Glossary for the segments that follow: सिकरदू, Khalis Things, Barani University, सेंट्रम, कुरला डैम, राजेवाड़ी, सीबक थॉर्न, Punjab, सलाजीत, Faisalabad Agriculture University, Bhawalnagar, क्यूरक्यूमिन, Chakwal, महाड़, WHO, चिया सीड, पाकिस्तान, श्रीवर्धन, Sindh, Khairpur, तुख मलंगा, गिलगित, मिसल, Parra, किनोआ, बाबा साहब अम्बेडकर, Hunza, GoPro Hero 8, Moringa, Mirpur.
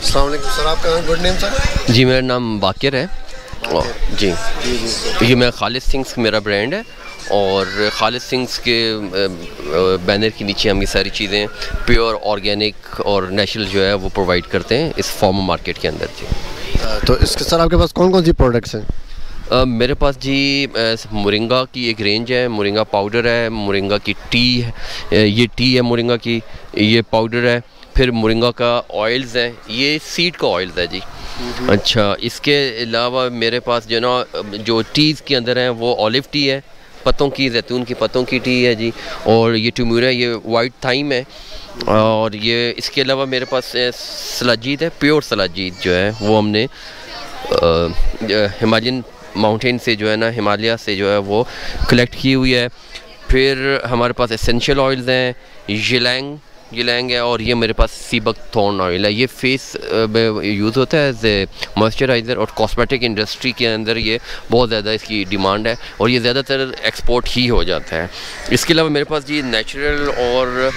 अस्सलाम वालेकुम सर, आपका गुड नेम सर? जी मेरा नाम बाकिर है। जी जी मैं खालिस थिंग्स मेरा ब्रांड है और खालिस थिंग्स के बैनर के नीचे हम ये सारी चीज़ें प्योर ऑर्गेनिक और नेचुरल जो है वो प्रोवाइड करते हैं इस फार्म मार्केट के अंदर। जी तो इसके सर आपके पास कौन कौन सी प्रोडक्ट्स हैं? मेरे पास जी मोरिंगा की एक रेंज है, मोरिंगा पाउडर है, मोरिंगा की टी है, ये टी है मोरिंगा की, ये पाउडर है, फिर मोरिंगा का ऑयल्स है, ये सीड का ऑयल्स है जी। अच्छा, इसके अलावा मेरे पास जो ना जो टीज़ के अंदर हैं वो ऑलिव टी है, पत्तों की, जैतून की पत्तों की टी है जी, और ये टमूरा, ये वाइट थाइम है, और ये इसके अलावा मेरे पास सलाजीत है, प्योर सलाजीत जो है वो हमने हिमालयन माउंटेन से जो है ना, हिमालय से जो है वो कलेक्ट की हुई है। फिर हमारे पास एसेंशियल ऑयल्स हैं, जिलैंग है, और ये मेरे पास सीबक थॉर्न ऑयल है, ये फेस यूज़ होता है एज ए मॉइस्चराइज़र, और कॉस्मेटिक इंडस्ट्री के अंदर ये बहुत ज़्यादा इसकी डिमांड है और ये ज़्यादातर एक्सपोर्ट ही हो जाता है। इसके अलावा मेरे पास ये नेचुरल और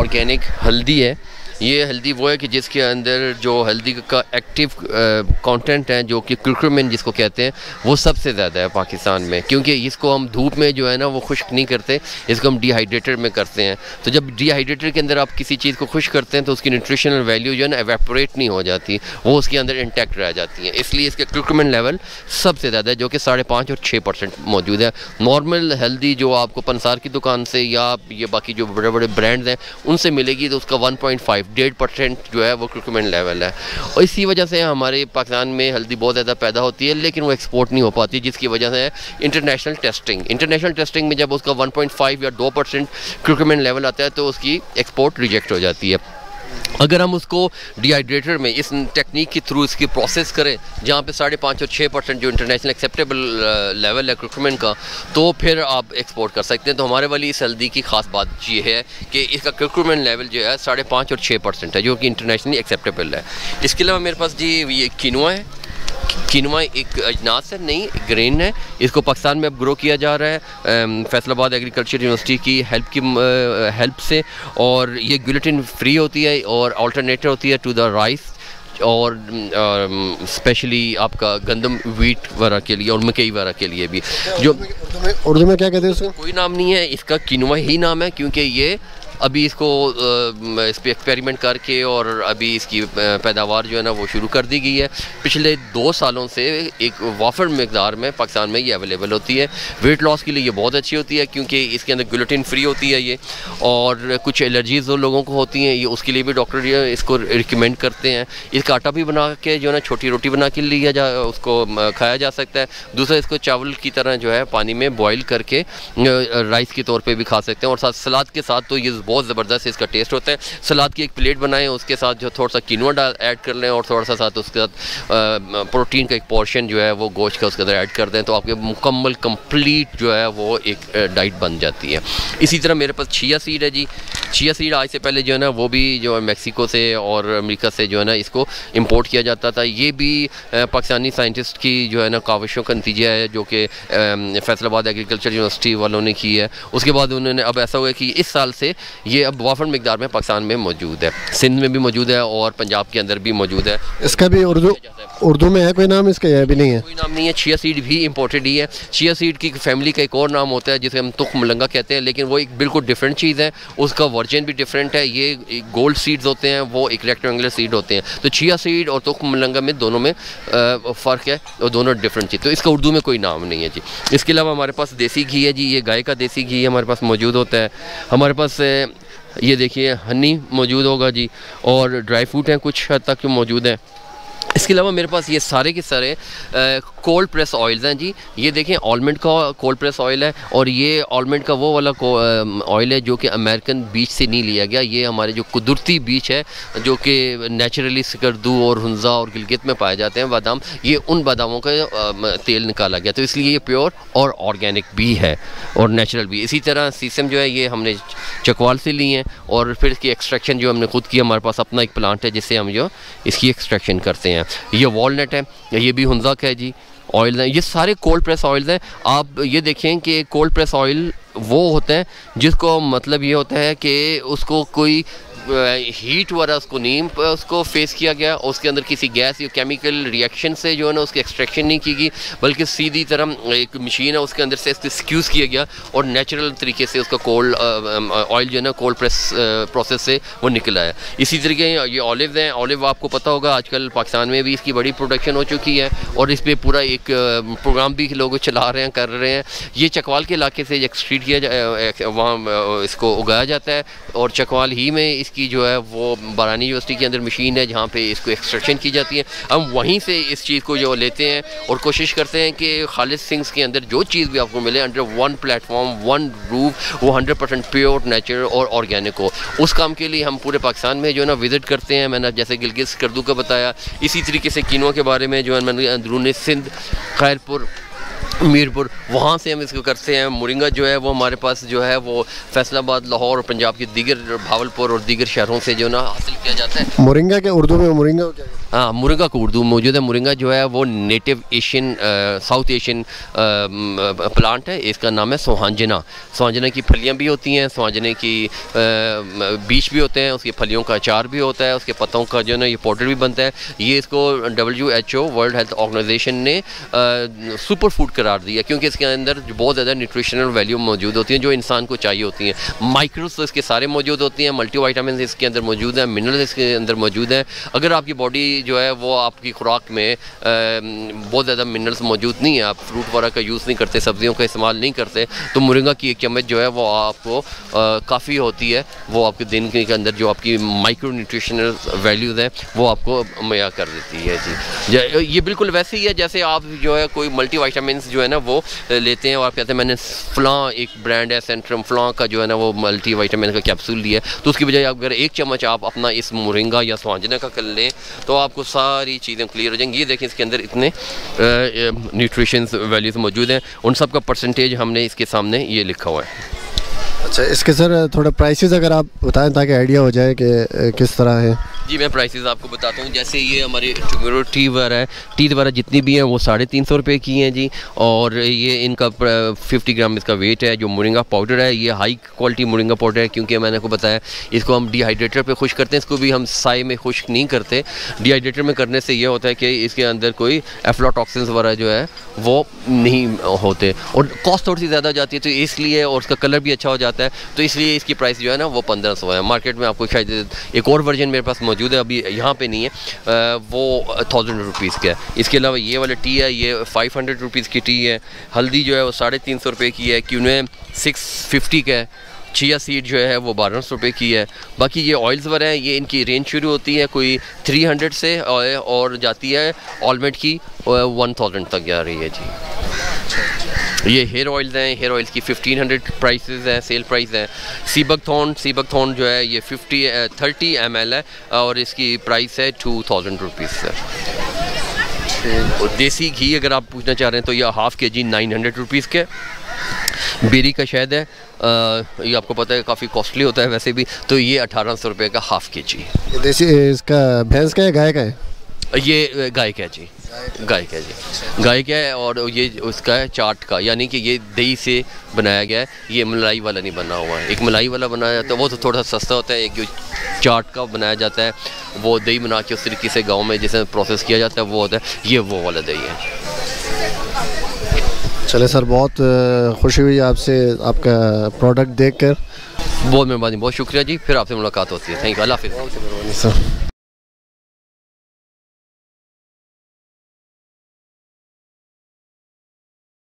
ऑर्गेनिक हल्दी है, ये हल्दी वो है कि जिसके अंदर जो हल्दी का एक्टिव कंटेंट है जो कि क्यूरक्यूमिन जिसको कहते हैं वो सबसे ज़्यादा है पाकिस्तान में, क्योंकि इसको हम धूप में जो है ना वो खुश्क नहीं करते, इसको हम डिहाइड्रेटर में करते हैं। तो जब डिहाइड्रेटर के अंदर आप किसी चीज़ को खुश्क करते हैं तो उसकी न्यूट्रिशनल वैल्यू जो है ना एवेपोरेट नहीं हो जाती, वो उसके अंदर इंटैक्ट रह जाती है, इसलिए इसके क्यूरक्यूमिन लेवल सबसे ज़्यादा है जो कि 5.5 और 6% मौजूद है। नॉर्मल हल्दी जो आपको पंसार की दुकान से या ये बाकी जो बड़े बड़े ब्रांड्स हैं उनसे मिलेगी तो उसका 1.5-1.5% जो है वो क्यूरक्यूमिन लेवल है, और इसी वजह से हमारे पाकिस्तान में हल्दी बहुत ज़्यादा पैदा होती है लेकिन वो एक्सपोर्ट नहीं हो पाती, जिसकी वजह से इंटरनेशनल टेस्टिंग में जब उसका 1.5 या 2% क्यूरक्यूमिन लेवल आता है तो उसकी एक्सपोर्ट रिजेक्ट हो जाती है। अगर हम उसको डिहाइड्रेटर में इस टेक्निक के थ्रू इसकी प्रोसेस करें जहाँ पे 5.5 और 6% जो इंटरनेशनल एक्सेप्टेबल लेवल है क्रूकमेन का, तो फिर आप एक्सपोर्ट कर सकते हैं। तो हमारे वाली इस हल्दी की खास बात ये है कि इसका क्रूकमेन लेवल जो है 5.5 और 6% है जो कि इंटरनेशनली एक्सेप्टेबल है। इसके अलावा मेरे पास जी ये किनोआ है, किनोआ एक अजनास है, नहीं ग्रेन है, इसको पाकिस्तान में अब ग्रो किया जा रहा है फैसलाबाद एग्रीकल्चर यूनिवर्सिटी की हेल्प से, और ये ग्लूटेन फ्री होती है और अल्टरनेटिव होती है टू द राइस और स्पेशली आपका गंदम वीट वगैरह के लिए और मकई वगैरह के लिए भी। जो उर्दू में क्या कहते हैं उसको कोई नाम नहीं है, इसका किनोआ ही नाम है, क्योंकि ये अभी इसको इस पर एक्सपेरिमेंट करके और अभी इसकी पैदावार जो है ना वो शुरू कर दी गई है। पिछले 2 सालों से एक वाफर मकदार में पाकिस्तान में ये अवेलेबल होती है। वेट लॉस के लिए ये बहुत अच्छी होती है क्योंकि इसके अंदर ग्लूटेन फ्री होती है ये, और कुछ एलर्जीज जो लोगों को होती हैं ये उसके लिए भी डॉक्टर इसको रिकमेंड करते हैं। इसका आटा भी बना के जो है ना छोटी रोटी बना के उसको खाया जा सकता है। दूसरा, इसको चावल की तरह जो है पानी में बॉयल करके राइस के तौर पर भी खा सकते हैं, और साथ सलाद के साथ तो ये बहुत ज़बरदस्त इसका टेस्ट होता है। सलाद की एक प्लेट बनाएं, उसके साथ जो थोड़ा सा किनोआ ऐड कर लें और थोड़ा सा साथ उसके साथ प्रोटीन का एक पोर्शन जो है वो गोश्त का उसके अंदर ऐड कर दें, तो आपके मुकम्मल कंप्लीट जो है वो एक डाइट बन जाती है। इसी तरह मेरे पास चिया सीड है जी। चिया सीड आज से पहले जो है ना वो भी जो है मैक्सिको से और अमेरिका से जो है ना इसको इम्पोर्ट किया जाता था। ये भी पाकिस्तानी साइंटिस्ट की जो है ना काविशों का नतीजा है जो कि फैसलाबाद एग्रीकल्चर यूनिवर्सिटी वालों ने की है। उसके बाद उन्होंने अब ऐसा हुआ कि इस साल से ये अब वाफर मकदार में पाकिस्तान में मौजूद है, सिंध में भी मौजूद है और पंजाब के अंदर भी मौजूद है। इसका भी उर्दू में है कोई नाम, इसका यह भी नहीं है, कोई नाम नहीं है। चिया सीड भी इंपोर्टेड ही है। चिया सीड की फैमिली का एक और नाम होता है जिसे हम तुख मलंगा कहते हैं, लेकिन वो एक बिल्कुल डिफरेंट चीज़ है, उसका वर्जन भी डिफरेंट है। ये गोल्ड सीड्स होते हैं, वो एक रेक्टेंगुलर सीड होते हैं। तो चिया सीड और तुख मलंगा में दोनों में फ़र्क है और दोनों डिफरेंट चीज़, तो इसका उर्दू में कोई नाम नहीं है जी। इसके अलावा हमारे पास देसी घी है जी, ये गाय का देसी घी हमारे पास मौजूद होता है। हमारे पास ये देखिए हनी मौजूद होगा जी, और ड्राई फ्रूट हैं कुछ हद तक मौजूद हैं। इसके अलावा मेरे पास ये सारे के सारे कोल्ड प्रेस ऑयल्स हैं जी। ये देखें, आलमंड का कोल्ड प्रेस ऑयल है, और ये आलमंड का वो वाला ऑयल है जो कि अमेरिकन बीच से नहीं लिया गया, ये हमारे जो कुदरती बीच है जो कि नेचुरली सिकरदू और हुंजा और गिलगित में पाए जाते हैं बादाम, ये उन बादामों का तेल निकाला गया, तो इसलिए ये प्योर और ऑर्गेनिक भी है और नेचुरल भी। इसी तरह सीसम जो है ये हमने चकवाल से लिए हैं, और फिर इसकी एक्सट्रैक्शन जो हमने खुद की, हमारे पास अपना एक प्लांट है जिससे हम जो इसकी एक्सट्रैक्शन करते हैं। ये वॉलनट है, ये भी हुंजा का है जी। ऑयल है, ये सारे कोल्ड प्रेस ऑयल्स हैं। आप ये देखें कि कोल्ड प्रेस ऑयल वो होता है जिसको मतलब ये होता है कि उसको कोई हीट हुआ था उसको नीम उसको फेस किया गया, उसके अंदर किसी गैस या केमिकल रिएक्शन से जो है ना उसकी एक्सट्रैक्शन नहीं की गई, बल्कि सीधी तरह एक मशीन है उसके अंदर से इसको एक्सक्यूज़ किया गया और नेचुरल तरीके से उसका कोल्ड ऑयल जो है ना कोल्ड प्रेस प्रोसेस से वो निकला है। इसी तरीके ये ऑलिव हैं, ऑलिव आपको पता होगा आजकल पाकिस्तान में भी इसकी बड़ी प्रोडक्शन हो चुकी है और इस पर पूरा एक प्रोग्राम भी लोग चला रहे हैं कर रहे हैं। ये चकवाल के इलाके से एक्सट्रीट किया, वहाँ इसको उगाया जाता है और चकवाल ही में इसकी जो है वो बरानी यूनिवर्सिटी के अंदर मशीन है जहाँ पे इसको एक्सट्रैक्शन की जाती है। हम वहीं से इस चीज़ को जो लेते हैं और कोशिश करते हैं कि खालिस थिंग्स के अंदर जो चीज़ भी आपको मिले under one platform one roof वो 100% प्योर नेचुरल और ऑर्गेनिक हो। उस काम के लिए हम पूरे पाकिस्तान में जो है ना विज़िट करते हैं। मैंने जैसे गिलगित करदू का बताया, इसी तरीके से किनों के बारे में जो है मैंने अंदरूनी सिंध, खैरपुर, मीरपुर वहाँ से हम इसको करते हैं। मोरिंगा जो है वो हमारे पास जो है वो फैसलाबाद, लाहौर और पंजाब के दीगर भावलपुर और दीगर शहरों से जो ना हासिल किया जाता है। मोरिंगा के उर्दू में मोरिंगा हो जाएगा, हाँ मोरिंगा को उर्दू मौजूद है। मोरिंगा जो है वो native Asian south Asian plant है, इसका नाम है सोहांजना। सोहांजना की फलियाँ भी होती हैं, सोहांजने की बीज भी होते हैं, उसकी फलियों का अचार भी होता है, उसके पत्तों का जो है ना ये पाउडर भी बनता है। ये इसको WHO वर्ल्ड हेल्थ ऑर्गेनाइजेशन ने सुपर फूड करार दिया क्योंकि इसके अंदर बहुत ज़्यादा न्यूट्रिशनल वैल्यू मौजूद होती है जो इंसान को चाहिए होती हैं। माइक्रोस तो इसके सारे मौजूद होती हैं, मल्टीविटामिन इसके अंदर मौजूद हैं, मिनरल्स इसके अंदर मौजूद हैं। अगर आपकी बॉडी जो है वो आपकी खुराक में बहुत ज़्यादा मिनरल्स मौजूद नहीं है, आप फ्रूट वगैरह का यूज़ नहीं करते, सब्जियों का इस्तेमाल नहीं करते, तो मोरिंगा की एक चम्मच जो है वो आपको काफ़ी होती है, वो आपके दिन के अंदर जो आपकी माइक्रो न्यूट्रिशनल वैल्यूज़ हैं वो आपको मुहैया कर देती है। जी ये बिल्कुल वैसे ही है जैसे आप जो है कोई मल्टीविटामिन जो है ना वो लेते हैं और आप कहते हैं मैंने फ्लां एक ब्रांड है सेंट्रम फ्लां का जो है ना वो मल्टीविटामिन का कैप्सूल लिया, तो उसकी बजाय अगर एक चम्मच आप अपना इस मोरिंगा या सोहांजना का कर लें तो आपको सारी चीज़ें क्लियर हो जाएंगी। ये देखें इसके अंदर इतने न्यूट्रिशन वैल्यूज मौजूद हैं, उन सब का परसेंटेज हमने इसके सामने ये लिखा हुआ है। अच्छा इसके सर थोड़ा प्राइसेस अगर आप बताएं ताकि आइडिया हो जाए कि किस तरह है। जी मैं प्राइसेस आपको बताता हूँ। जैसे ये हमारी टोमेटो टीवर है, टीवर जितनी भी हैं वो 350 रुपये की हैं जी, और ये इनका 50 ग्राम इसका वेट है। जो मोरिंगा पाउडर है ये हाई क्वालिटी मोरिंगा पाउडर है क्योंकि मैंने आपको बताया इसको हम डिहाइड्रेटर पर खुश करते हैं, इसको भी हम साय में खुश नहीं करते। डिहाइड्रेटर में करने से ये होता है कि इसके अंदर कोई एफ्लाटॉक्सिन वगैरह जो है वो नहीं होते और कॉस्ट थोड़ी सी ज़्यादा जाती है तो इसलिए, और उसका कलर भी अच्छा हो जाता है तो इसलिए इसकी प्राइस जो है ना वो 1500 है। मार्केट में आपको शायद एक और वर्जन मेरे पास मौजूद है, अभी यहाँ पे नहीं है, वो 1000 रुपीज़ का है। इसके अलावा ये वाला टी है, ये 500 रुपीज़ की टी है। हल्दी जो है वो 350 रुपये की है, क्यूनोआ 650 का है, चिया सीड जो है वो 1200 रुपये की है। बाकी ये ऑयल्स वगैरह हैं, ये इनकी रेंज शुरू होती है कोई 300 से और जाती है ऑलमेट की 1000 तक जा रही है जी। ये हेयर ऑयल्स हैं, हेयर ऑयल्स की 1500 प्राइसेस हैं, सेल प्राइस हैं। सीबकथॉन जो है ये 30 ml है और इसकी प्राइस है 2000 रुपीज़ सर। और देसी घी अगर आप पूछना चाह रहे हैं तो ये हाफ़ के जी 900 रुपीज़ के। बेरी का शहद है, ये आपको पता है काफ़ी कॉस्टली होता है वैसे भी, तो ये 1800 रुपये का हाफ़ के जी। देसी इसका भैंस का है गाय का है? ये गाय का है जी, गाय का है और ये उसका है चाट का, यानी कि ये दही से बनाया गया है, ये मलाई वाला नहीं बना हुआ है। एक मलाई वाला बनाया जाता है वो तो थोड़ा सा सस्ता होता है, एक जो चाट का बनाया जाता है वो दही बना के उस तरीके से गांव में जैसे प्रोसेस किया जाता है वो होता है, ये वो वाला दही है। चले सर बहुत खुशी हुई आपसे, आपका प्रोडक्ट देख कर। बहुत मेहरबानी, बहुत शुक्रिया जी, फिर आपसे मुलाकात होती है। थैंक यू, अल्लाह हाफिज़ सर।